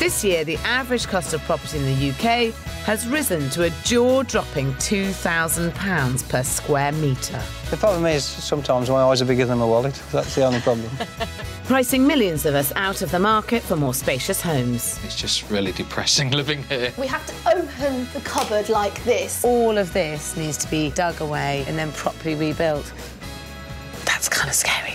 This year, the average cost of property in the UK has risen to a jaw-dropping £2,000 per square metre. The problem is, sometimes my eyes are bigger than my wallet. That's the only problem. Pricing millions of us out of the market for more spacious homes. It's just really depressing living here. We have to open the cupboard like this. All of this needs to be dug away and then properly rebuilt. That's kind of scary.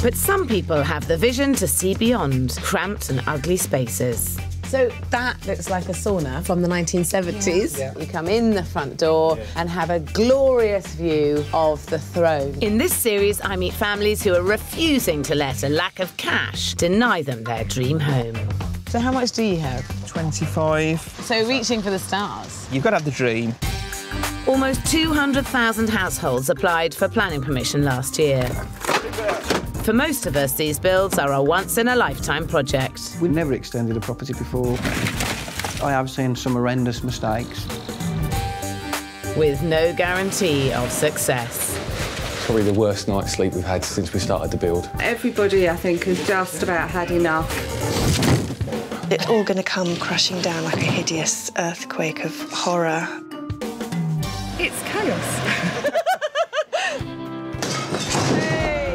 But some people have the vision to see beyond cramped and ugly spaces. So that looks like a sauna from the 1970s. Yeah. Yeah. You come in the front door and have a glorious view of the throne. In this series, I meet families who are refusing to let a lack of cash deny them their dream home. So how much do you have? 25. So reaching for the stars. You've got to have the dream. Almost 200,000 households applied for planning permission last year. For most of us, these builds are a once-in-a-lifetime project. We've never extended a property before. I have seen some horrendous mistakes. With no guarantee of success. Probably the worst night's sleep we've had since we started the build. Everybody, I think, has just about had enough. It's all going to come crashing down like a hideous earthquake of horror. It's chaos.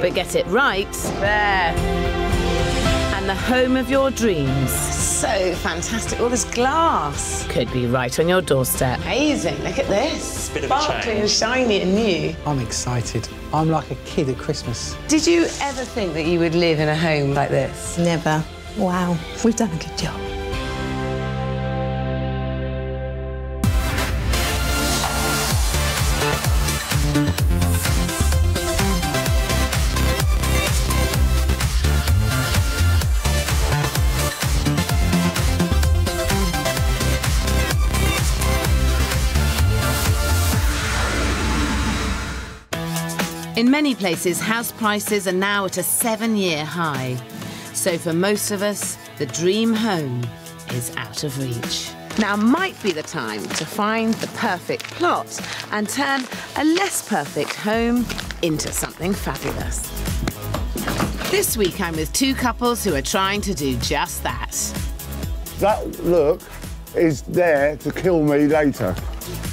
But get it right there. And the home of your dreams. So fantastic. All this glass. Could be right on your doorstep. Amazing. Look at this. Bit of a change. Sparkling and shiny and new. I'm excited. I'm like a kid at Christmas. Did you ever think that you would live in a home like this? Never. Wow. We've done a good job. In many places, house prices are now at a 7-year high. So for most of us, the dream home is out of reach. Now might be the time to find the perfect plot and turn a less perfect home into something fabulous. This week, I'm with two couples who are trying to do just that. That look is there to kill me later.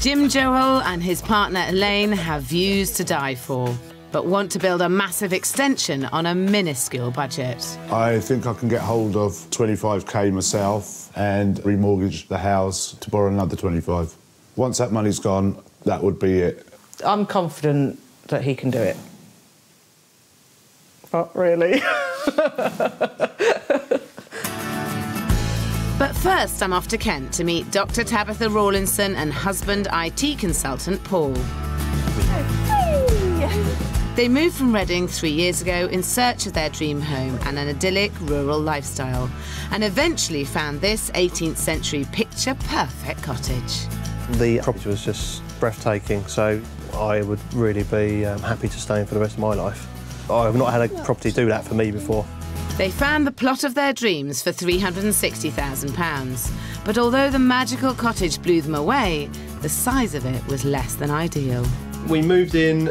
Jim Joel and his partner Elaine have views to die for, but want to build a massive extension on a minuscule budget. I think I can get hold of 25k myself and remortgage the house to borrow another 25. Once that money's gone, that would be it. I'm confident that he can do it. Not really. But first, I'm off to Kent to meet Dr. Tabitha Rawlinson and husband IT consultant Paul. They moved from Reading 3 years ago in search of their dream home and an idyllic rural lifestyle, and eventually found this 18th century picture-perfect cottage. The property was just breathtaking, so I would really be happy to stay in for the rest of my life. I've not had a property do that for me before. They found the plot of their dreams for £360,000, but although the magical cottage blew them away, the size of it was less than ideal. We moved in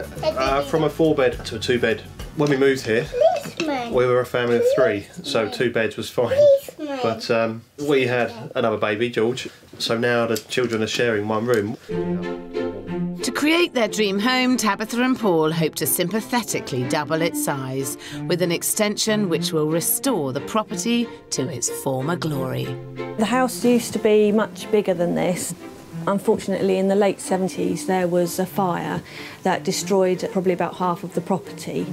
from a 4-bed to a 2-bed. When we moved here, we were a family of 3, so 2 beds was fine. But we had another baby, George, so now the children are sharing one room. To create their dream home, Tabitha and Paul hope to sympathetically double its size with an extension which will restore the property to its former glory. The house used to be much bigger than this. Unfortunately, in the late 70s, there was a fire that destroyed probably about half of the property.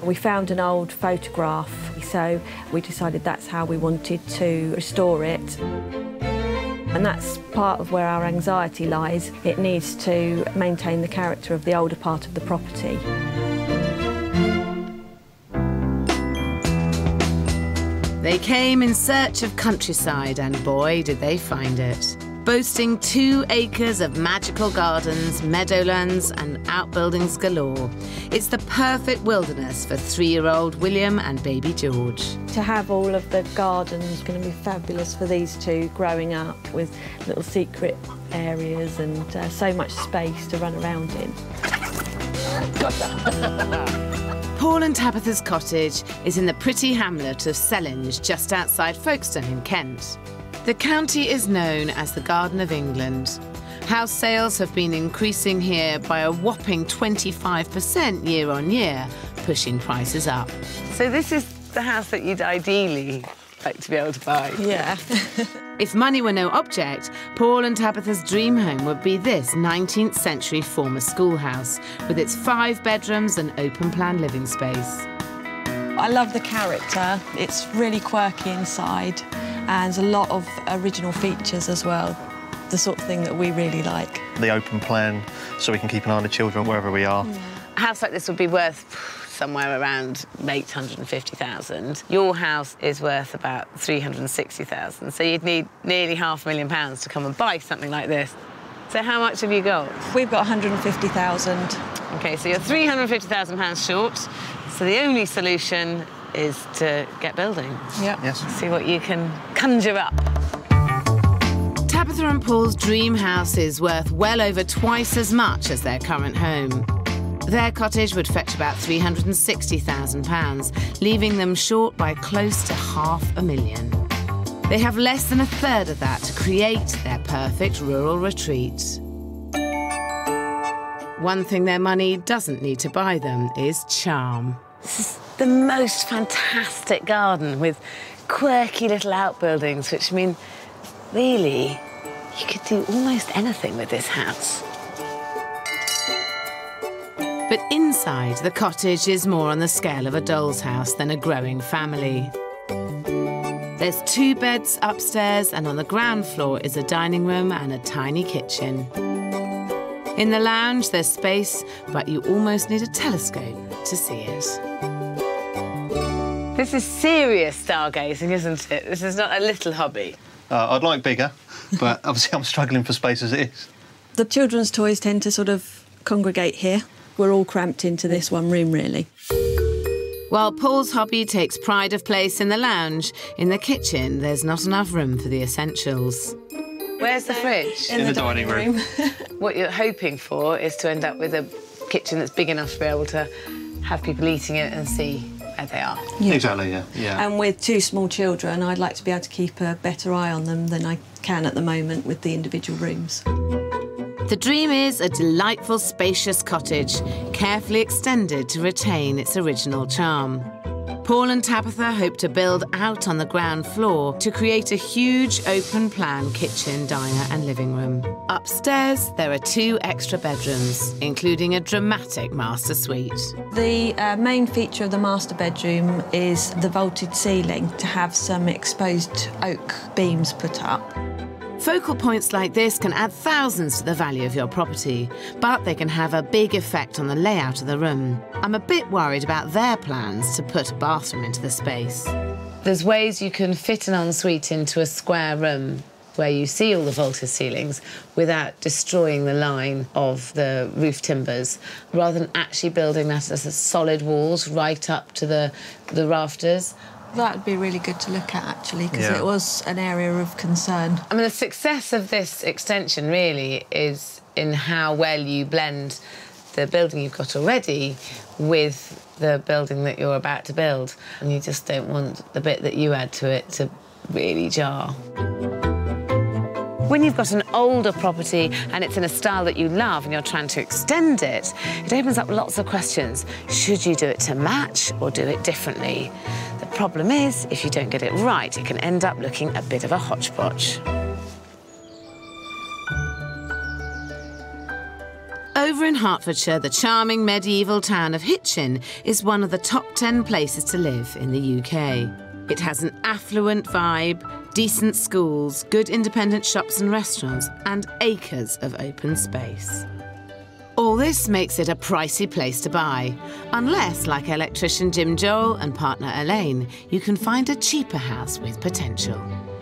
We found an old photograph, so we decided that's how we wanted to restore it. And that's part of where our anxiety lies. It needs to maintain the character of the older part of the property. They came in search of countryside, and boy, did they find it. Boasting 2 acres of magical gardens, meadowlands and outbuildings galore. It's the perfect wilderness for 3-year-old William and baby George. To have all of the gardens going to be fabulous for these two growing up, with little secret areas and so much space to run around in. Paul and Tabitha's cottage is in the pretty hamlet of Selinge, just outside Folkestone in Kent. The county is known as the Garden of England. House sales have been increasing here by a whopping 25% year on year, pushing prices up. So this is the house that you'd ideally like to be able to buy. Yeah. If money were no object, Paul and Tabitha's dream home would be this 19th century former schoolhouse with its 5 bedrooms and open-plan living space. I love the character. It's really quirky inside and a lot of original features as well. The sort of thing that we really like. The open plan, so we can keep an eye on the children wherever we are. Yeah. A house like this would be worth somewhere around 850,000. Your house is worth about 360,000, so you'd need nearly £500,000 to come and buy something like this. So how much have you got? We've got 150,000. OK, so you're £350,000 short, so the only solution is to get building. Yep. Yes. See what you can conjure up. Tabitha and Paul's dream house is worth well over twice as much as their current home. Their cottage would fetch about £360,000, leaving them short by close to £500,000. They have less than a third of that to create their perfect rural retreat. One thing their money doesn't need to buy them is charm. This is the most fantastic garden with quirky little outbuildings, which mean, really, you could do almost anything with this house. But inside, the cottage is more on the scale of a doll's house than a growing family. There's 2 beds upstairs, and on the ground floor is a dining room and a tiny kitchen. In the lounge, there's space, but you almost need a telescope to see it. This is serious stargazing, isn't it? This is not a little hobby. I'd like bigger, but obviously I'm struggling for space as it is. The children's toys tend to sort of congregate here. We're all cramped into this one room, really. While Paul's hobby takes pride of place in the lounge, in the kitchen there's not enough room for the essentials. Where's the fridge? In the dining room. What you're hoping for is to end up with a kitchen that's big enough to be able to have people eating it and see where they are. Yeah. Exactly, yeah. Yeah. And with 2 small children, I'd like to be able to keep a better eye on them than I can at the moment with the individual rooms. The dream is a delightful, spacious cottage, carefully extended to retain its original charm. Paul and Tabitha hope to build out on the ground floor to create a huge open-plan kitchen, diner and living room. Upstairs, there are 2 extra bedrooms, including a dramatic master suite. The main feature of the master bedroom is the vaulted ceiling to have some exposed oak beams put up. Focal points like this can add thousands to the value of your property, but they can have a big effect on the layout of the room. I'm a bit worried about their plans to put a bathroom into the space. There's ways you can fit an ensuite into a square room where you see all the vaulted ceilings without destroying the line of the roof timbers, rather than actually building that as solid walls right up to the rafters. That would be really good to look at, actually, because yeah, it was an area of concern. I mean, the success of this extension, really, is in how well you blend the building you've got already with the building that you're about to build. And you just don't want the bit that you add to it to really jar. When you've got an older property and it's in a style that you love and you're trying to extend it, it opens up lots of questions. Should you do it to match or do it differently? The problem is, if you don't get it right, it can end up looking a bit of a hodgepodge. Over in Hertfordshire, the charming medieval town of Hitchin is one of the top 10 places to live in the UK. It has an affluent vibe, decent schools, good independent shops and restaurants, and acres of open space. All this makes it a pricey place to buy, unless, like electrician Jim Joel and partner Elaine, you can find a cheaper house with potential.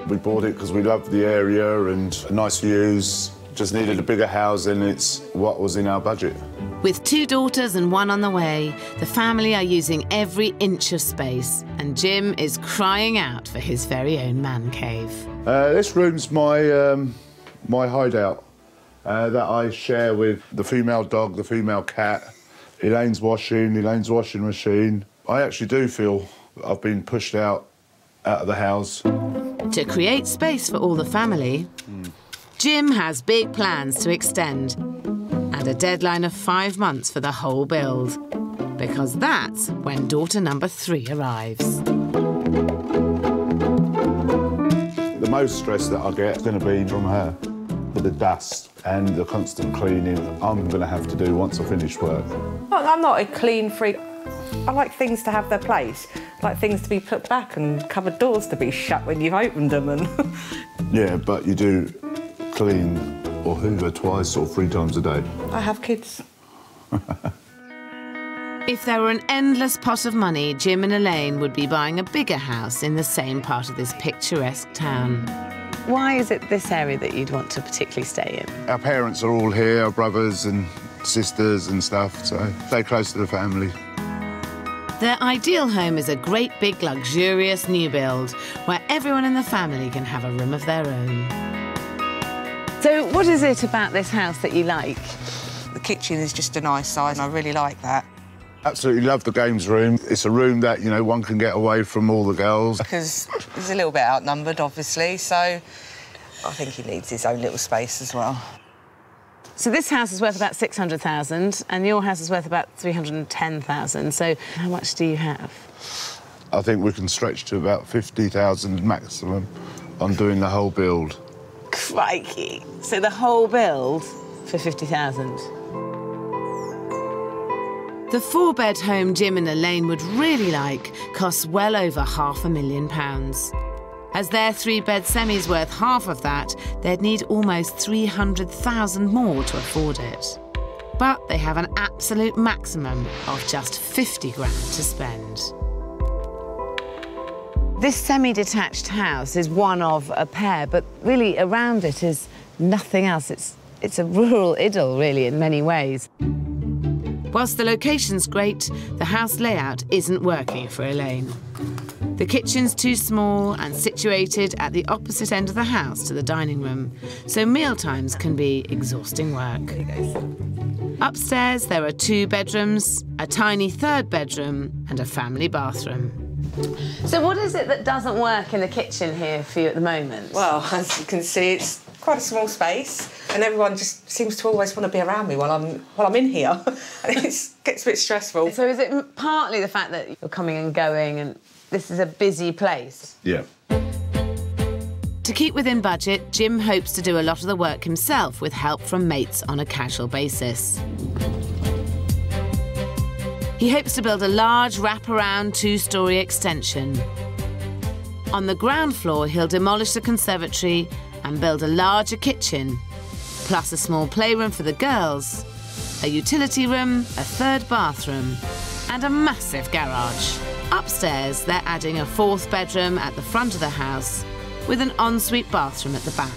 We bought it because we loved the area and nice views, just needed a bigger house, and it's what was in our budget. With 2 daughters and 1 on the way, the family are using every inch of space, and Jim is crying out for his very own man cave. This room's my hideout that I share with the female dog, the female cat, Elaine's washing machine. I actually do feel I've been pushed out of the house. To create space for all the family, Jim has big plans to extend and a deadline of 5 months for the whole build, because that's when daughter number 3 arrives. The most stress that I get is going to be from her, for the dust and the constant cleaning I'm going to have to do once I finish work. I'm not a clean freak. I like things to have their place. I like things to be put back and cupboard doors to be shut when you've opened them and... Yeah, but you do clean or hoover twice or 3 times a day. I have kids. If there were an endless pot of money, Jim and Elaine would be buying a bigger house in the same part of this picturesque town. Why is it this area that you'd want to particularly stay in? Our parents are all here, our brothers and sisters and stuff, so stay close to the family. Their ideal home is a great big luxurious new build where everyone in the family can have a room of their own. So what is it about this house that you like? The kitchen is just a nice size and I really like that. Absolutely love the games room. It's a room that, you know, one can get away from all the girls. Because he's a little bit outnumbered, obviously, so I think he needs his own little space as well. So this house is worth about 600,000 and your house is worth about 310,000. So how much do you have? I think we can stretch to about 50,000 maximum on doing the whole build. Crikey. So the whole build for 50,000? The 4-bed home Jim and Elaine would really like costs well over £500,000. As their 3-bed semi's worth half of that, they'd need almost 300,000 more to afford it. But they have an absolute maximum of just 50 grand to spend. This semi-detached house is one of a pair, but really around it is nothing else. It's a rural idyll, really, in many ways. Whilst the location's great, the house layout isn't working for Elaine. The kitchen's too small and situated at the opposite end of the house to the dining room, so meal times can be exhausting work. Upstairs, there are 2 bedrooms, a tiny 3rd bedroom and a family bathroom. So what is it that doesn't work in the kitchen here for you at the moment? Well, as you can see, it's quite a small space and everyone just seems to always want to be around me while I'm in here. And it gets a bit stressful. So is it partly the fact that you're coming and going and this is a busy place? Yeah. To keep within budget, Jim hopes to do a lot of the work himself with help from mates on a casual basis. He hopes to build a large wraparound 2-storey extension. On the ground floor, he'll demolish the conservatory and build a larger kitchen, plus a small playroom for the girls, a utility room, a 3rd bathroom, and a massive garage. Upstairs, they're adding a 4th bedroom at the front of the house, with an ensuite bathroom at the back.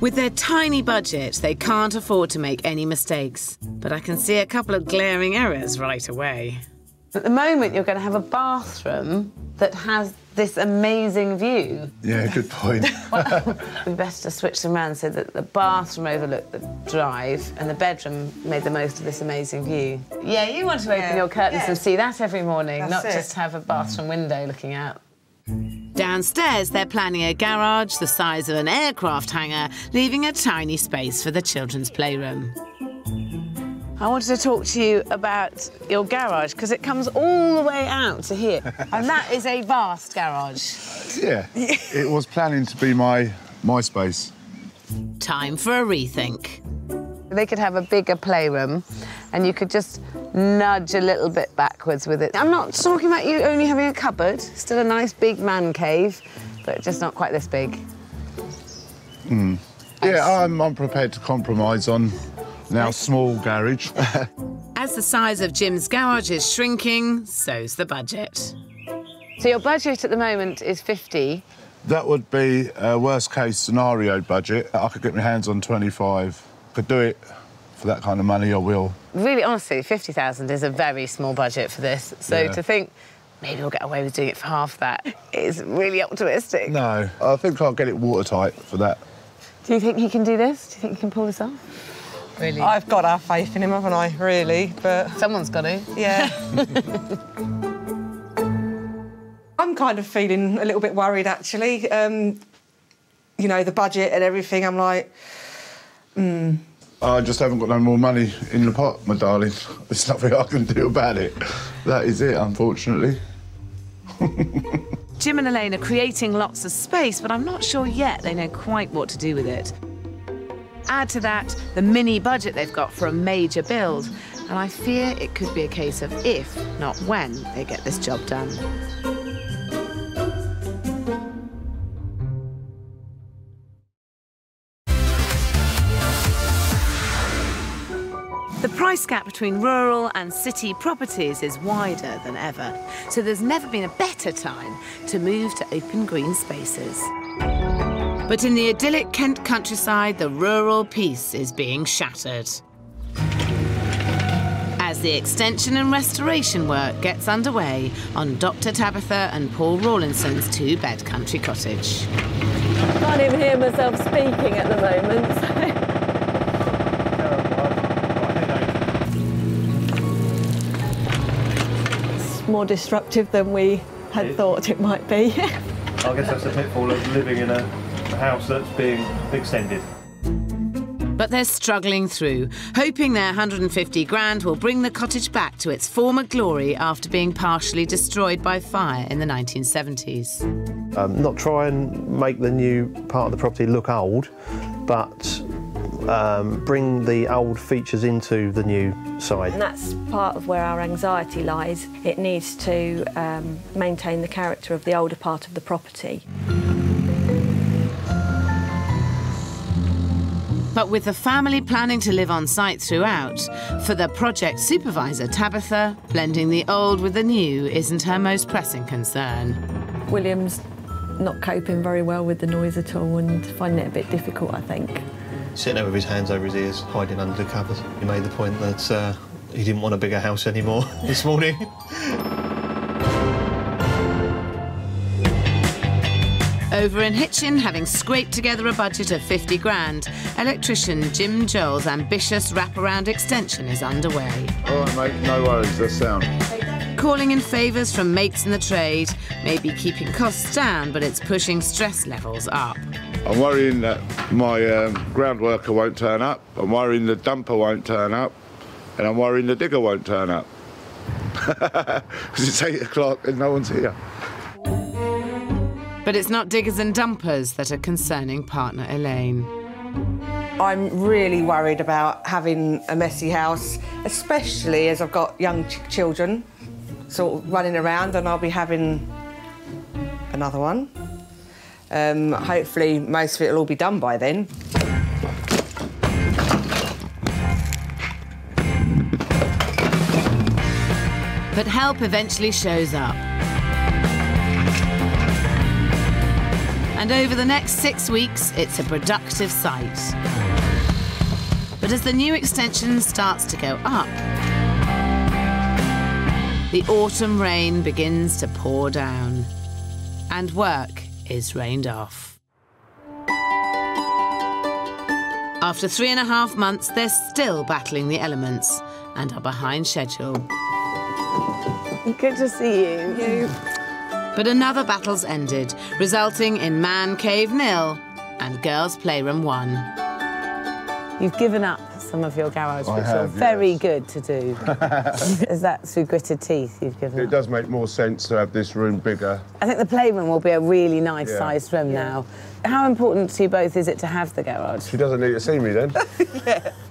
With their tiny budget, they can't afford to make any mistakes, but I can see a couple of glaring errors right away. At the moment, you're going to have a bathroom that has this amazing view. Yeah, good point. Well, we better switch them around so that the bathroom overlooked the drive and the bedroom made the most of this amazing view. Yeah, you want to open your curtains and see that every morning, just have a bathroom window looking out. Downstairs, they're planning a garage the size of an aircraft hangar, leaving a tiny space for the children's playroom. I wanted to talk to you about your garage, because it comes all the way out to here. And that is a vast garage. Yeah, it was planning to be my space. Time for a rethink. They could have a bigger playroom, and you could just nudge a little bit backwards with it. I'm not talking about you only having a cupboard, still a nice big man cave, but just not quite this big. Mm. Yeah, I'm prepared to compromise on... Now, small garage. As the size of Jim's garage is shrinking, so's the budget. So your budget at the moment is 50? That would be a worst-case scenario budget. I could get my hands on 25. Could do it for that kind of money, I will. Really, honestly, 50,000 is a very small budget for this. So to think maybe we'll get away with doing it for half that is really optimistic. No, I think I'll get it watertight for that. Do you think he can do this? Do you think he can pull this off? really. I've got to have faith in him, haven't I, really? But someone's got to. Yeah. I'm kind of feeling a little bit worried, actually. You know, the budget and everything, I'm like, I just haven't got no more money in the pot, my darling. There's nothing I can do about it. That is it, unfortunately. Jim and Elaine are creating lots of space, but I'm not sure yet they know quite what to do with it. Add to that the mini budget they've got for a major build, and I fear it could be a case of if, not when, they get this job done. The price gap between rural and city properties is wider than ever, so there's never been a better time to move to open green spaces. But in the idyllic Kent countryside, the rural peace is being shattered as the extension and restoration work gets underway on Dr. Tabitha and Paul Rawlinson's two-bed country cottage. I can't even hear myself speaking at the moment. More disruptive than we had thought it might be. I guess that's the pitfall of living in a house that's being extended. But they're struggling through, hoping their 150 grand will bring the cottage back to its former glory after being partially destroyed by fire in the 1970s. Not try and make the new part of the property look old, but bring the old features into the new side. And that's part of where our anxiety lies. It needs to maintain the character of the older part of the property. But with the family planning to live on site throughout, for the project supervisor, Tabitha, blending the old with the new isn't her most pressing concern. William's not coping very well with the noise at all and finding it a bit difficult, I think. Sitting there with his hands over his ears, hiding under the covers. He made the point that he didn't want a bigger house anymore this morning. Over in Hitchin, having scraped together a budget of 50 grand, electrician Jim Joel's ambitious wraparound extension is underway. All right, mate, no worries, that's sound. Calling in favours from mates in the trade, maybe keeping costs down, but it's pushing stress levels up. I'm worrying that my ground worker won't turn up, I'm worrying the dumper won't turn up, and I'm worrying the digger won't turn up. Because it's 8 o'clock and no one's here. But it's not diggers and dumpers that are concerning partner Elaine. I'm really worried about having a messy house, especially as I've got young children sort of running around, and I'll be having another one. Hopefully most of it will all be done by then. But help eventually shows up. And over the next 6 weeks, it's a productive site. But as the new extension starts to go up, the autumn rain begins to pour down. And work is rained off. After 3.5 months, they're still battling the elements and are behind schedule. Good to see you. But another battle's ended, resulting in Man Cave nil and Girls Playroom 1. You've given up some of your garage, which are very good to do. Is that through gritted teeth you've given up? It does make more sense to have this room bigger. I think the playroom will be a really nice sized room now. How important to you both is it to have the garage? She doesn't need to see me then.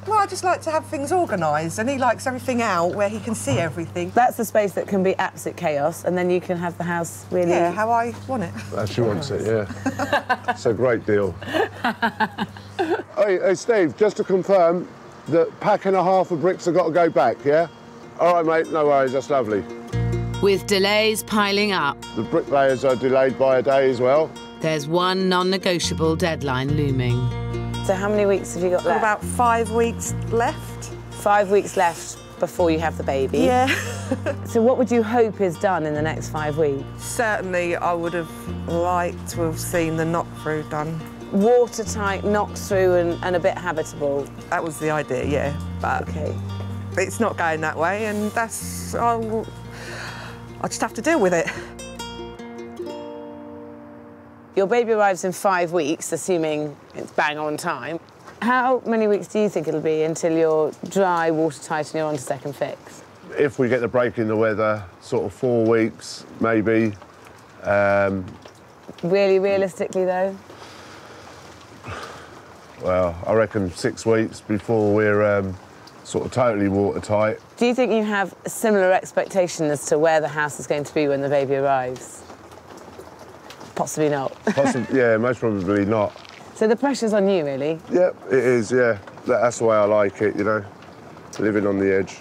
Well, I just like to have things organised, and he likes everything out where he can see everything. That's the space that can be absolute chaos, and then you can have the house really... Yeah, how I want it. How she wants it, yeah. It's a great deal. Hey, Steve, just to confirm, the pack and a half of bricks have got to go back, yeah? All right, mate, no worries, that's lovely. With delays piling up... The bricklayers are delayed by a day as well. There's one non-negotiable deadline looming. So how many weeks have you got left? About 5 weeks left. 5 weeks left before you have the baby? Yeah. So what would you hope is done in the next 5 weeks? Certainly, I would have liked to have seen the knock-through done. watertight, knock-through and a bit habitable? That was the idea, yeah. But okay. It's not going that way, and that's... I just have to deal with it. Your baby arrives in 5 weeks, assuming it's bang on time. How many weeks do you think it'll be until you're dry, watertight and you're on to second fix? If we get the break in the weather, sort of 4 weeks, maybe. Really realistically, though? Well, I reckon 6 weeks before we're sort of totally watertight. Do you think you have a similar expectation as to where the house is going to be when the baby arrives? Possibly not. Yeah, most probably not. So the pressure's on you, really? Yep, it is, yeah. That's the way I like it, you know, living on the edge.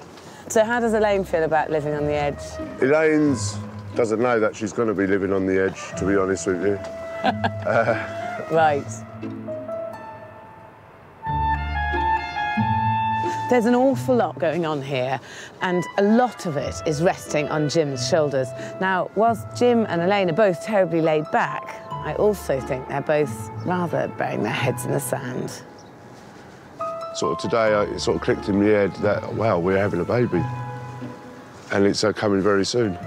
So how does Elaine feel about living on the edge? Elaine doesn't know that she's going to be living on the edge, to be honest with you. Right. There's an awful lot going on here, and a lot of it is resting on Jim's shoulders. Now, whilst Jim and Elaine are both terribly laid back, I also think they're both rather burying their heads in the sand. Sort of today, it sort of clicked in my head that, wow, we're having a baby. And it's coming very soon.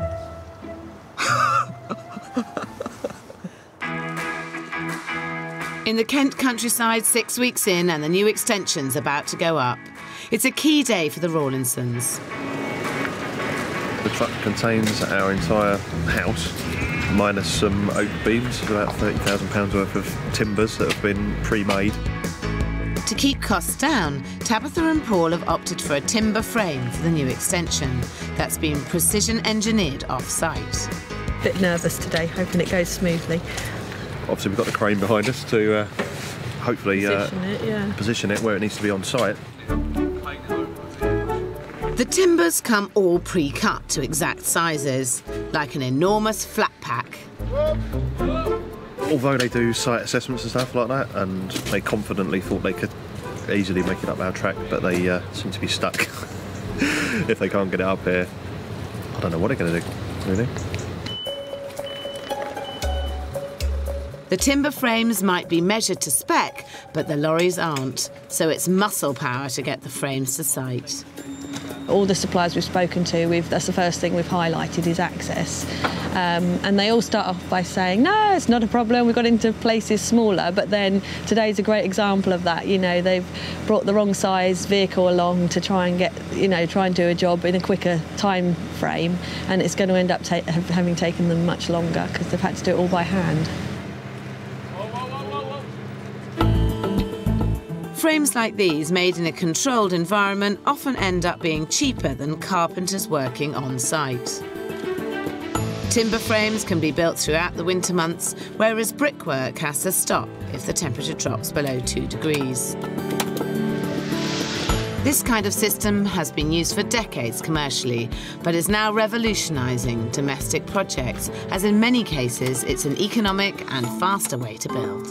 In the Kent countryside, 6 weeks in, and the new extension's about to go up. It's a key day for the Rawlinsons. The truck contains our entire house, minus some oak beams, about £30,000 worth of timbers that have been pre-made. To keep costs down, Tabitha and Paul have opted for a timber frame for the new extension that's been precision engineered off-site. A bit nervous today, hoping it goes smoothly. Obviously, we've got the crane behind us to hopefully position it where it needs to be on site. The timbers come all pre-cut to exact sizes, like an enormous flat pack. Although they do site assessments and stuff like that, and they confidently thought they could easily make it up our track, but they seem to be stuck if they can't get it up here. I don't know what they're going to do, really. The timber frames might be measured to spec, but the lorries aren't, so it's muscle power to get the frames to site. All the suppliers we've spoken to, that's the first thing we've highlighted is access. And they all start off by saying, no, it's not a problem, we've got into places smaller, but then today's a great example of that. You know, they've brought the wrong size vehicle along to try and get, you know, try and do a job in a quicker time frame, and it's going to end up having taken them much longer because they've had to do it all by hand. Frames like these, made in a controlled environment, often end up being cheaper than carpenters working on site. Timber frames can be built throughout the winter months, whereas brickwork has to stop if the temperature drops below 2 degrees. This kind of system has been used for decades commercially, but is now revolutionising domestic projects, as in many cases it's an economic and faster way to build.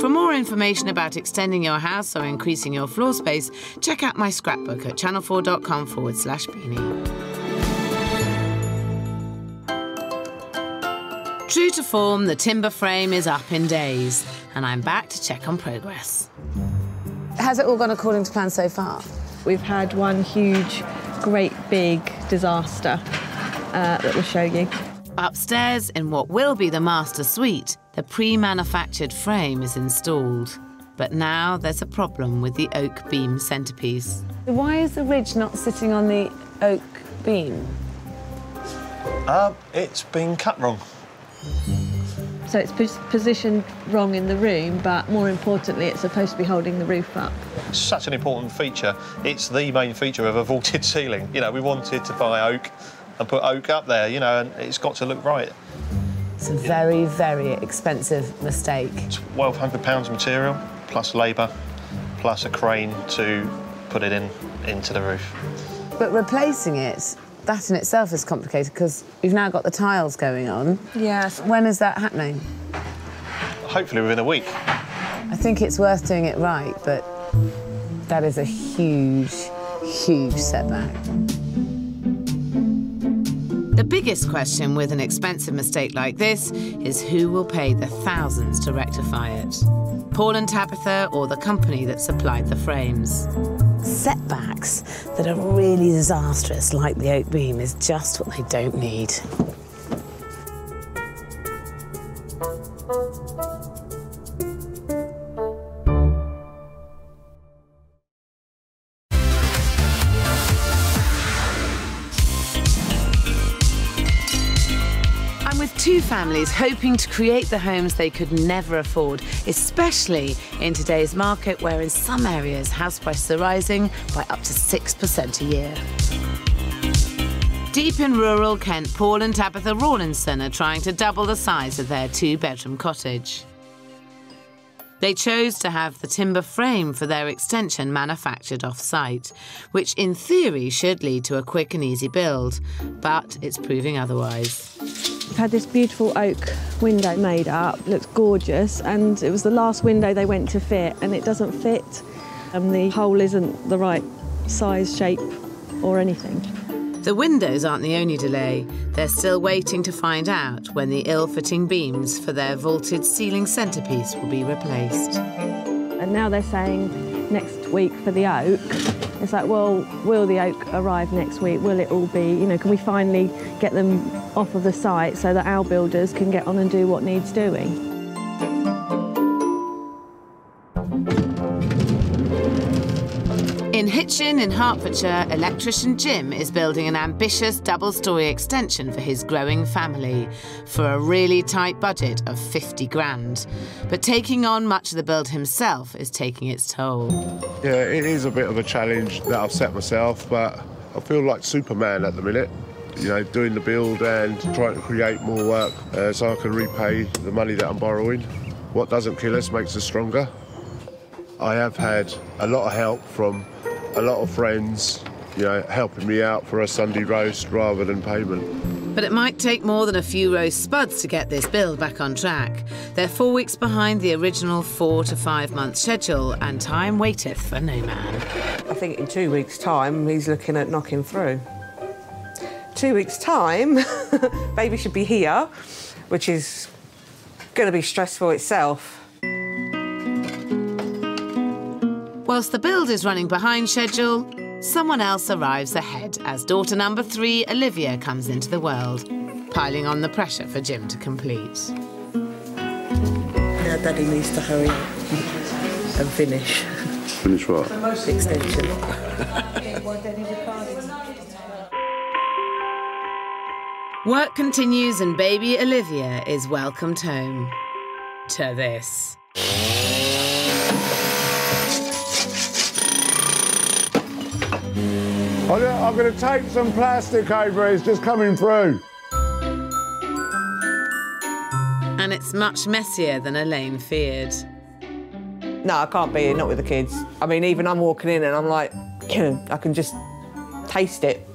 For more information about extending your house or increasing your floor space, check out my scrapbook at channel4.com/beanie. True to form, the timber frame is up in days, and I'm back to check on progress. Has it all gone according to plan so far? We've had one huge, great big disaster that we'll show you. Upstairs, in what will be the master suite, the pre-manufactured frame is installed, but now there's a problem with the oak beam centrepiece. Why is the ridge not sitting on the oak beam? It's been cut wrong. So it's positioned wrong in the room, but more importantly, it's supposed to be holding the roof up. Such an important feature. It's the main feature of a vaulted ceiling. You know, we wanted to buy oak and put oak up there, you know, and it's got to look right. It's a very, very expensive mistake. £1,200 material, plus labour, plus a crane to put it into the roof. But replacing it, that in itself is complicated because you've now got the tiles going on. Yes. When is that happening? Hopefully within a week. I think it's worth doing it right, but that is a huge, huge setback. The biggest question with an expensive mistake like this is who will pay the thousands to rectify it? Paul and Tabitha, or the company that supplied the frames? Setbacks that are really disastrous, like the oak beam, is just what they don't need. Two families hoping to create the homes they could never afford, especially in today's market where in some areas house prices are rising by up to 6% a year. Deep in rural Kent, Paul and Tabitha Rawlinson are trying to double the size of their two-bedroom cottage. They chose to have the timber frame for their extension manufactured off-site, which in theory should lead to a quick and easy build, but it's proving otherwise. We've had this beautiful oak window made up, looks gorgeous, and it was the last window they went to fit, and it doesn't fit. The hole isn't the right size, shape, or anything. The windows aren't the only delay. They're still waiting to find out when the ill-fitting beams for their vaulted ceiling centrepiece will be replaced. And now they're saying next week for the oak. It's like, well, will the oak arrive next week? Will it all be, you know, can we finally get them off of the site so that our builders can get on and do what needs doing? In Hitchin in Hertfordshire, electrician Jim is building an ambitious double-storey extension for his growing family for a really tight budget of 50 grand. But taking on much of the build himself is taking its toll. Yeah, it is a bit of a challenge that I've set myself, but I feel like Superman at the minute. You know, doing the build and trying to create more work so I can repay the money that I'm borrowing. What doesn't kill us makes us stronger. I have had a lot of help from a lot of friends, you know, helping me out for a Sunday roast rather than payment. But it might take more than a few roast spuds to get this build back on track. They're 4 weeks behind the original 4 to 5 month schedule, and time waiteth for no man. I think in 2 weeks' time, he's looking at knocking through. 2 weeks' time, baby should be here, which is going to be stressful itself. Whilst the build is running behind schedule, someone else arrives ahead as daughter number 3, Olivia, comes into the world, piling on the pressure for Jim to complete. Now Daddy needs to hurry and finish. Finish what? Extension. Work continues and baby Olivia is welcomed home to this. I'm going to tape some plastic over, it's just coming through. And it's much messier than Elaine feared. No, I can't be here, not with the kids. I mean, even I'm walking in and I'm like, I can just taste it.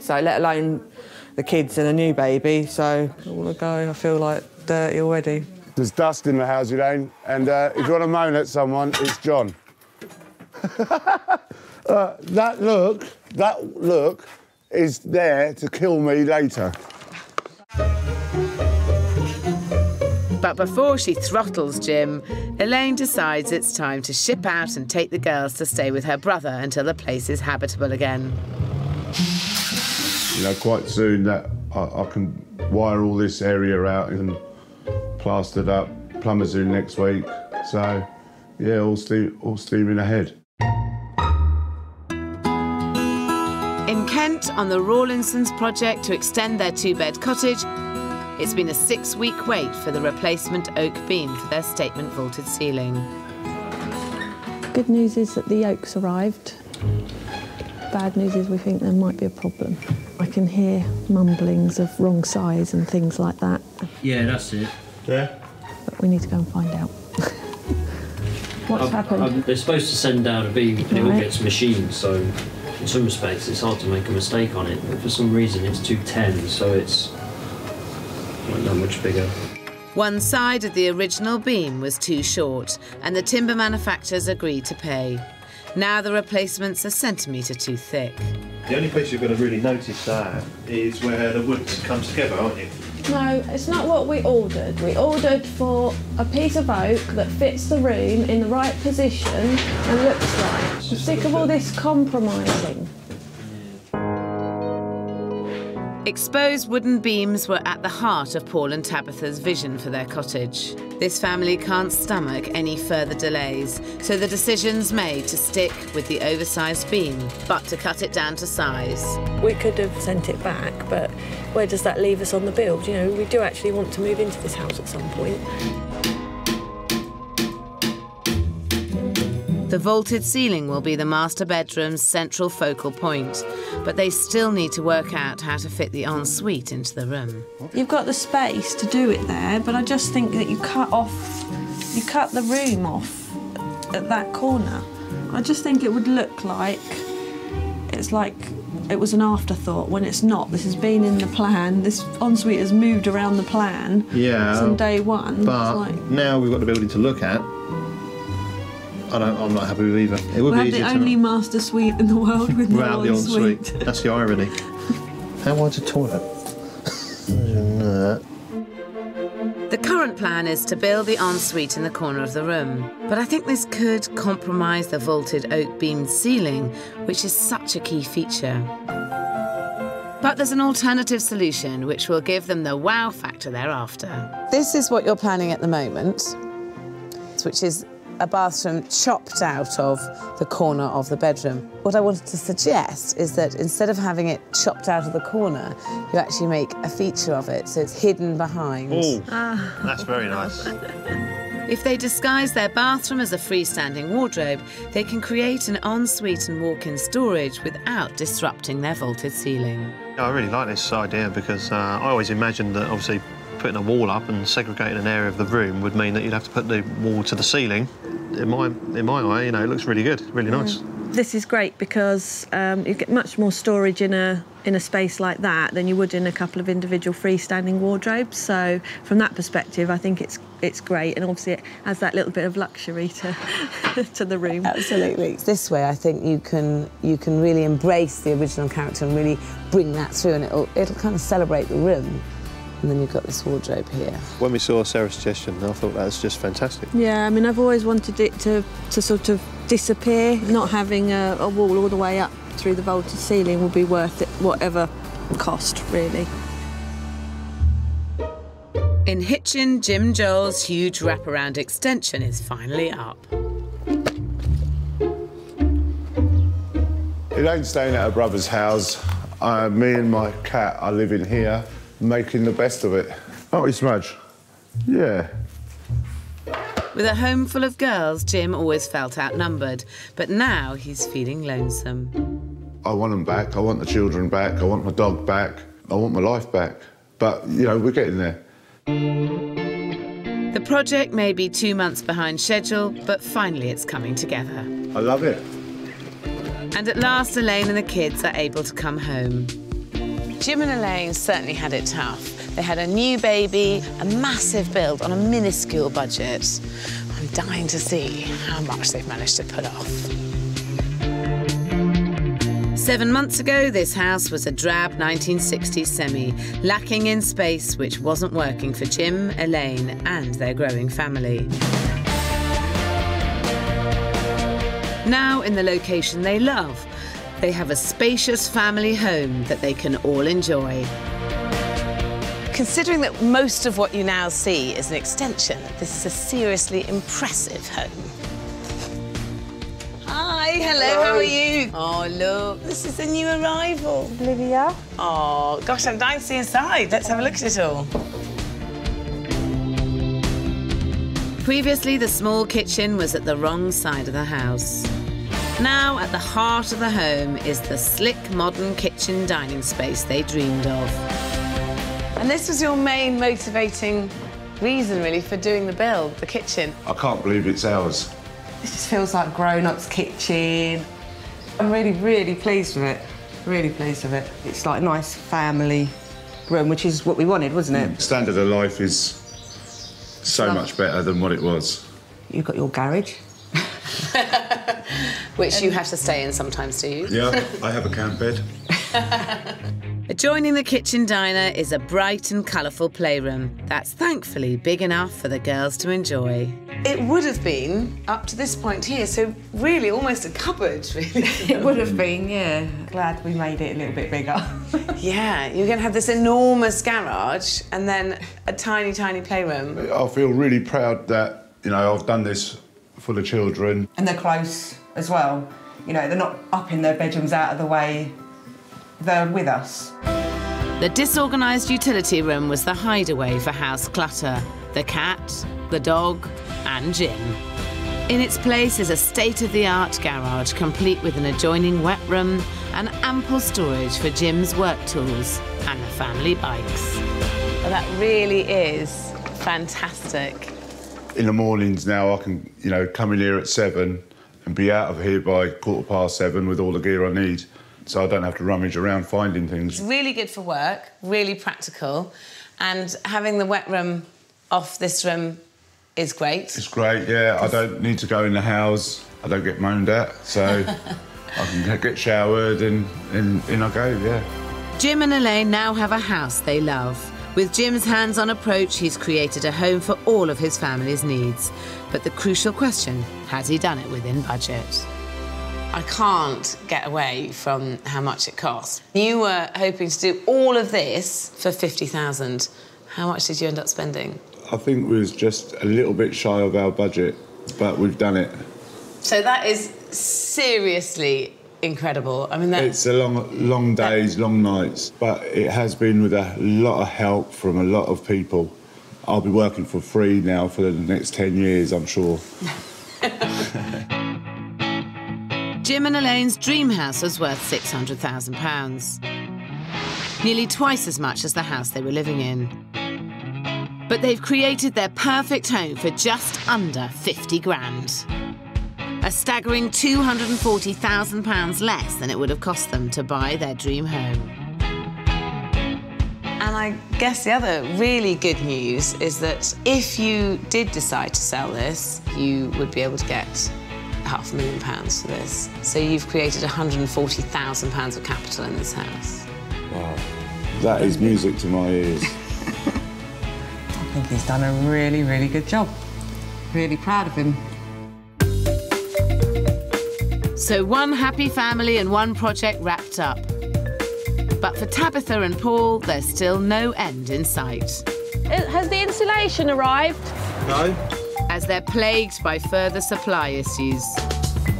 So let alone the kids and a new baby, so I want to go. I feel like dirty already. There's dust in the house, Elaine, and if you want to moan at someone, it's John. that look is there to kill me later. But before she throttles Jim, Elaine decides it's time to ship out and take the girls to stay with her brother until the place is habitable again. You know, quite soon that I can wire all this area out and plastered up, plumbers in next week. So, yeah, all steaming ahead. In Kent, on the Rawlinsons' project to extend their two-bed cottage, it's been a 6-week wait for the replacement oak beam for their statement vaulted ceiling. Good news is that the oak's arrived. Bad news is we think there might be a problem. I can hear mumblings of wrong size and things like that. Yeah, that's it. Yeah. But we need to go and find out. What's happened? They're supposed to send out a beam, and it all gets machined, so in some respects it's hard to make a mistake on it, but for some reason it's 210, so it's not that much bigger. One side of the original beam was too short, and the timber manufacturers agreed to pay. Now the replacements are 1 centimetre too thick. The only place you're going to really notice that is where the woods come together, aren't you? No, it's not what we ordered. We ordered for a piece of oak that fits the room in the right position and looks right. I'm sick of all this compromising. Exposed wooden beams were at the heart of Paul and Tabitha's vision for their cottage. This family can't stomach any further delays, so the decision's made to stick with the oversized beam, but to cut it down to size. We could have sent it back, but where does that leave us on the build? You know, we do actually want to move into this house at some point. The vaulted ceiling will be the master bedroom's central focal point, but they still need to work out how to fit the ensuite into the room. You've got the space to do it there, but I just think that you cut the room off at that corner. I just think it would look like it was an afterthought when it's not. This has been in the plan. This ensuite has moved around the plan from day one. But now we've got the building to look at. I'm not happy with either. It would be the only master suite in the world with no ensuite. That's the irony. How wide's a toilet? The current plan is to build the ensuite in the corner of the room, but I think this could compromise the vaulted oak-beamed ceiling, which is such a key feature. But there's an alternative solution which will give them the wow factor they're after. This is what you're planning at the moment, which is a bathroom chopped out of the corner of the bedroom. What I wanted to suggest is that instead of having it chopped out of the corner, you actually make a feature of it, so it's hidden behind. Oh, that's very nice. If they disguise their bathroom as a freestanding wardrobe, they can create an ensuite and walk-in storage without disrupting their vaulted ceiling. I really like this idea because I always imagined that, obviously, putting a wall up and segregating an area of the room would mean that you'd have to put the wall to the ceiling. In my eye, you know, it looks really good, really nice. This is great because you get much more storage in a space like that than you would in a couple of individual freestanding wardrobes. So from that perspective, I think it's great, and obviously it adds that little bit of luxury to the room. Absolutely. This way, I think you can really embrace the original character and really bring that through, and it'll kind of celebrate the room. And then you've got this wardrobe here. When we saw Sarah's suggestion, I thought that was just fantastic. Yeah, I mean, I've always wanted it to sort of disappear. Not having a wall all the way up through the vaulted ceiling will be worth it, whatever cost, really. In Hitchin, Jim Joel's huge wraparound extension is finally up. Elaine's staying at her brother's house. Me and my cat are living here, making the best of it. Oh, it's Smudge. Yeah. With a home full of girls, Jim always felt outnumbered, but now he's feeling lonesome. I want them back. I want the children back. I want my dog back. I want my life back. But, you know, we're getting there. The project may be 2 months behind schedule, but finally it's coming together. I love it. And at last, Elaine and the kids are able to come home. Jim and Elaine certainly had it tough. They had a new baby, a massive build on a minuscule budget. I'm dying to see how much they've managed to put off. 7 months ago, this house was a drab 1960s semi, lacking in space, which wasn't working for Jim, Elaine, and their growing family. Now, in the location they love, they have a spacious family home that they can all enjoy. Considering that most of what you now see is an extension, this is a seriously impressive home. Hi, hello, how are you? Oh, look, this is the new arrival. Olivia. Oh, gosh, I'm dying to see inside. Let's have a look at it all. Previously, the small kitchen was at the wrong side of the house. Now, at the heart of the home is the slick, modern kitchen dining space they dreamed of. And this was your main motivating reason, really, for doing the build, the kitchen. I can't believe it's ours. This just feels like grown-up's kitchen. I'm really, really pleased with it. Really pleased with it. It's like a nice family room, which is what we wanted, wasn't it? Standard of life is so much better than what it was. You've got your garage. Which you have to stay in sometimes, do you? Yeah, I have a camp bed. Adjoining the kitchen diner is a bright and colourful playroom that's thankfully big enough for the girls to enjoy. It would have been up to this point here, so really almost a cupboard, really. It would have been, yeah. Glad we made it a little bit bigger. Yeah, you're going to have this enormous garage and then a tiny, tiny playroom. I feel really proud that, you know, I've done this for the children. And they're close as well. You know, they're not up in their bedrooms out of the way. They're with us. The disorganised utility room was the hideaway for house clutter. The cat, the dog and Jim. In its place is a state-of-the-art garage, complete with an adjoining wet room and ample storage for Jim's work tools and the family bikes. Well, that really is fantastic. In the mornings now I can, you know, come in here at 7 and be out of here by 7:15 with all the gear I need, so I don't have to rummage around finding things. It's really good for work, really practical, and having the wet room off this room is great. It's great, yeah. I don't need to go in the house, I don't get moaned at, so I can get showered and in I go, yeah. Jim and Elaine now have a house they love. With Jim's hands-on approach, he's created a home for all of his family's needs. But the crucial question, has he done it within budget? I can't get away from how much it costs. You were hoping to do all of this for £50,000. How much did you end up spending? I think we was just a little bit shy of our budget, but we've done it. So that is seriously incredible. I mean, it's a long days, long nights, but it has been with a lot of help from a lot of people. I'll be working for free now for the next 10 years, I'm sure. Jim and Elaine's dream house was worth £600,000, nearly twice as much as the house they were living in. But they've created their perfect home for just under 50 grand. A staggering £240,000 less than it would have cost them to buy their dream home. And I guess the other really good news is that if you did decide to sell this, you would be able to get £500,000 for this. So you've created £140,000 of capital in this house. Wow, that is music to my ears. I think he's done a really, really good job. Really proud of him. So one happy family and one project wrapped up. But for Tabitha and Paul, there's still no end in sight. Has the insulation arrived? No. As they're plagued by further supply issues.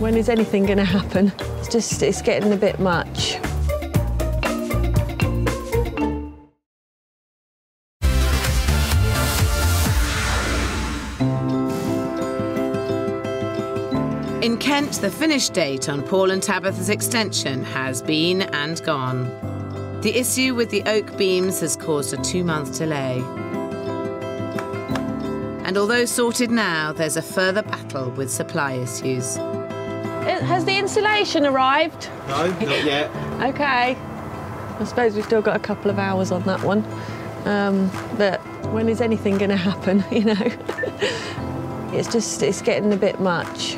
When is anything going to happen? It's getting a bit much. In Kent, the finish date on Paul and Tabitha's extension has been and gone. The issue with the oak beams has caused a 2-month delay. And although sorted now, there's a further battle with supply issues. Has the insulation arrived? No, not yet. OK. I suppose we've still got a couple of hours on that one. But when is anything going to happen, you know? It's getting a bit much.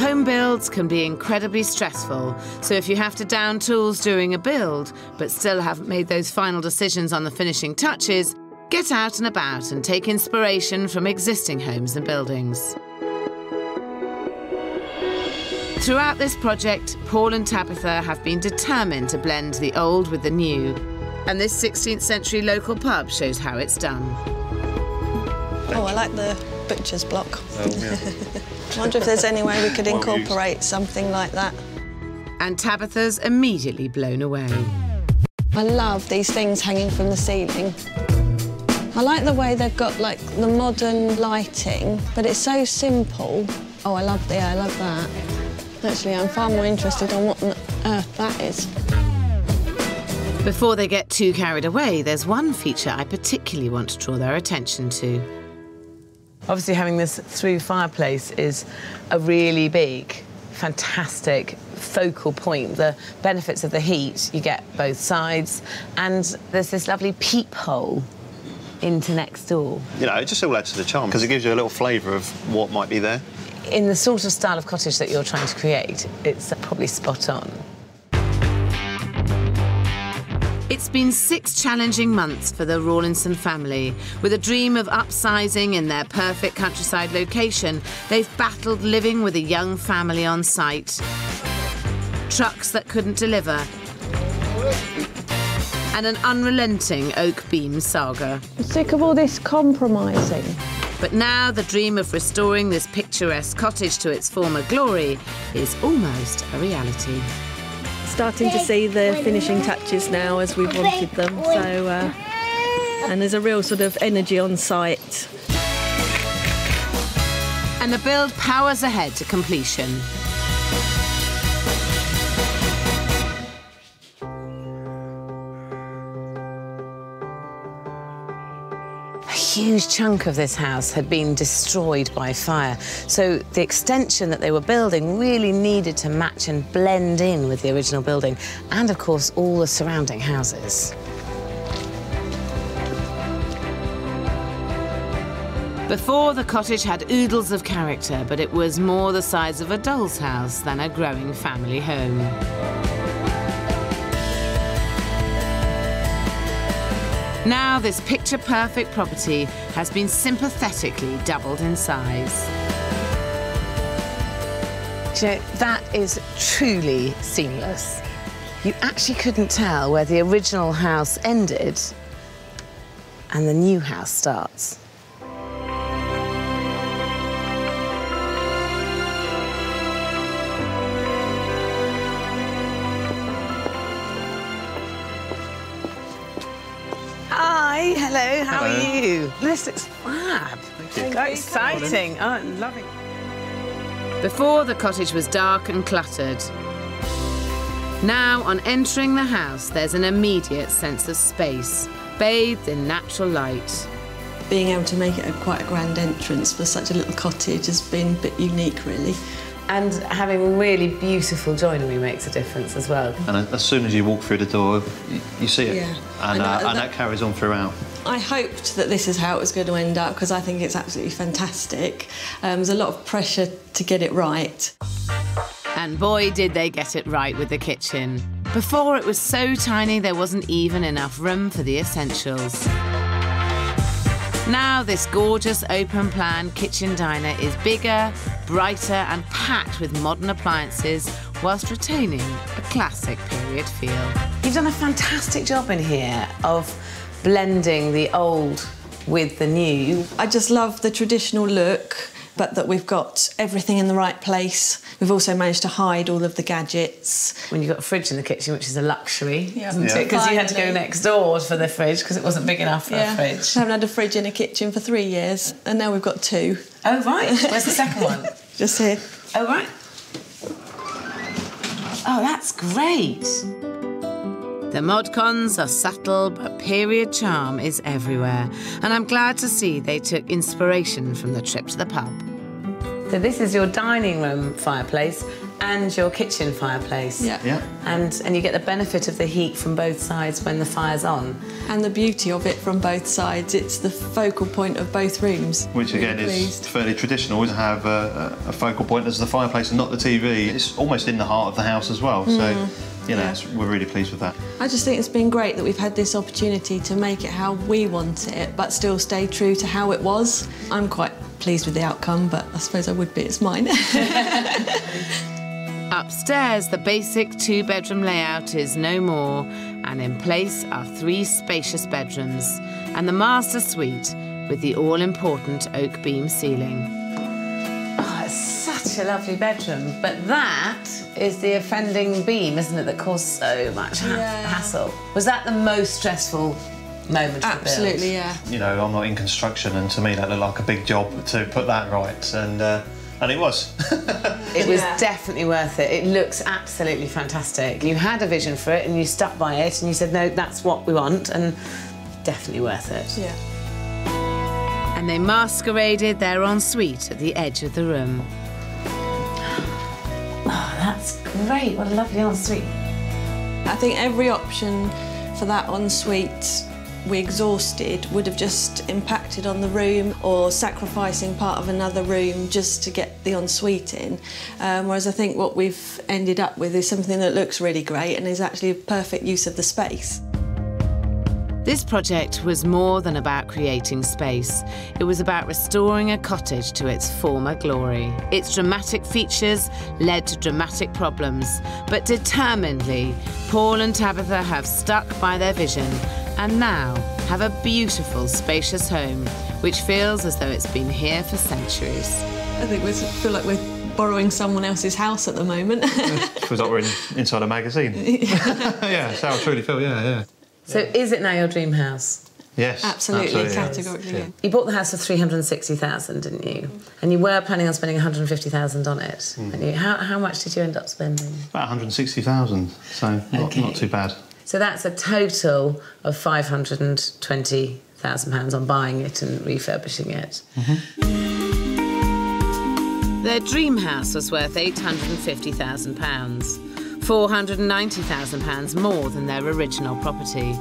Home builds can be incredibly stressful, so if you have to down tools during a build but still haven't made those final decisions on the finishing touches, get out and about and take inspiration from existing homes and buildings. Throughout this project, Paul and Tabitha have been determined to blend the old with the new, and this 16th century local pub shows how it's done. Oh, I like the butcher's block. Oh, yeah. I wonder if there's any way we could incorporate something like that. And Tabitha's immediately blown away. I love these things hanging from the ceiling. I like the way they've got, like, the modern lighting, but it's so simple. Oh, I love that. Actually, I'm far more interested on what on earth that is. Before they get too carried away, there's one feature I particularly want to draw their attention to. Obviously, having this through fireplace is a really big, fantastic focal point. The benefits of the heat, you get both sides, and there's this lovely peephole into next door. You know, it just all adds to the charm, because it gives you a little flavour of what might be there. In the sort of style of cottage that you're trying to create, it's probably spot on. It's been 6 challenging months for the Rawlinson family. With a dream of upsizing in their perfect countryside location, they've battled living with a young family on site. Trucks that couldn't deliver. And an unrelenting oak beam saga. I'm sick of all this compromising. But now the dream of restoring this picturesque cottage to its former glory is almost a reality. Starting to see the finishing touches now as we've wanted them, so and there's a real sort of energy on site. And the build powers ahead to completion. A huge chunk of this house had been destroyed by fire, so the extension that they were building really needed to match and blend in with the original building and, of course, all the surrounding houses. Before, the cottage had oodles of character, but it was more the size of a doll's house than a growing family home. Now this picture-perfect property has been sympathetically doubled in size. Do you know, that is truly seamless. You actually couldn't tell where the original house ended and the new house starts. Hello, how are you? This looks fab. Thank you. So exciting. Oh, I'm loving it. Before, the cottage was dark and cluttered. Now, on entering the house, there's an immediate sense of space, bathed in natural light. Being able to make it quite a grand entrance for such a little cottage has been a bit unique, really. And having really beautiful joinery makes a difference as well. And as soon as you walk through the door, you see it. Yeah. And that carries on throughout. I hoped that this is how it was going to end up, because I think it's absolutely fantastic. There's a lot of pressure to get it right. And boy, did they get it right with the kitchen. Before, it was so tiny there wasn't even enough room for the essentials. Now this gorgeous open-plan kitchen diner is bigger, brighter and packed with modern appliances whilst retaining a classic period feel. You've done a fantastic job in here of blending the old with the new. I just love the traditional look, but that we've got everything in the right place. We've also managed to hide all of the gadgets. When you've got a fridge in the kitchen, which is a luxury, isn't it? Because you had to go next door for the fridge because it wasn't big enough for a fridge. I haven't had a fridge in a kitchen for 3 years, and now we've got 2. Oh, right. Where's the second one? Just here. Oh, right. Oh, that's great. The mod cons are subtle, but period charm is everywhere. And I'm glad to see they took inspiration from the trip to the pub. So this is your dining room fireplace and your kitchen fireplace. Yeah. And you get the benefit of the heat from both sides when the fire's on. And the beauty of it from both sides. It's the focal point of both rooms. Which, again, is fairly traditional, to have a focal point as the fireplace and not the TV. It's almost in the heart of the house as well, so... You know, we're really pleased with that. I just think it's been great that we've had this opportunity to make it how we want it, but still stay true to how it was. I'm quite pleased with the outcome, but I suppose I would be. It's mine. Upstairs, the basic 2-bedroom layout is no more, and in place are 3 spacious bedrooms, and the master suite with the all-important oak beam ceiling. Oh, it's such a lovely bedroom, but that is the offending beam, isn't it, that caused so much hassle. Was that the most stressful moment of the build? Absolutely, yeah. You know, I'm not in construction, and to me that looked like a big job to put that right, and it was. It was definitely worth it. It looks absolutely fantastic. You had a vision for it, and you stuck by it, and you said, no, that's what we want, and definitely worth it. Yeah. And they masqueraded their ensuite at the edge of the room. Oh, that's great. What a lovely ensuite. I think every option for that ensuite we exhausted would have just impacted on the room or sacrificing part of another room just to get the ensuite in. Whereas I think what we've ended up with is something that looks really great and is actually a perfect use of the space. This project was more than about creating space. It was about restoring a cottage to its former glory. Its dramatic features led to dramatic problems, but determinedly, Paul and Tabitha have stuck by their vision and now have a beautiful, spacious home, which feels as though it's been here for centuries. I think we feel like we're borrowing someone else's house at the moment. It feels like we're inside a magazine. Yeah, that's how I truly feel, yeah. So is it now your dream house? Yes, absolutely, categorically. Yeah. You bought the house for 360,000, didn't you? And you were planning on spending 150,000 on it. And you, how much did you end up spending? About 160,000. So not too bad. So that's a total of £520,000 on buying it and refurbishing it. Their dream house was worth £850,000. £490,000 more than their original property.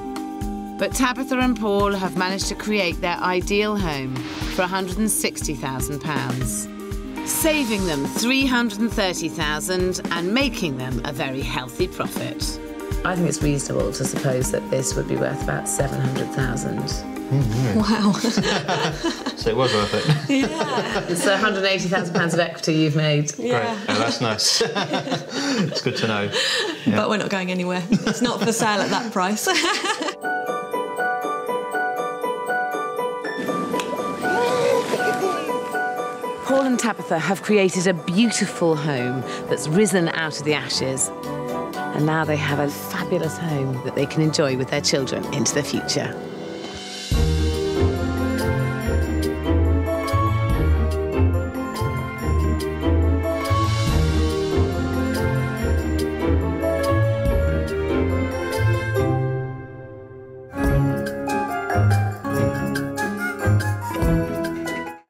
But Tabitha and Paul have managed to create their ideal home for £160,000, saving them £330,000 and making them a very healthy profit. I think it's reasonable to suppose that this would be worth about £700,000. Wow. So it was worth it. Yeah. It's £180,000 of equity you've made. Yeah. Great. Oh, that's nice. It's good to know. Yeah. But we're not going anywhere. It's not for sale at that price. Paul and Tabitha have created a beautiful home that's risen out of the ashes. And now they have a fabulous home that they can enjoy with their children into the future.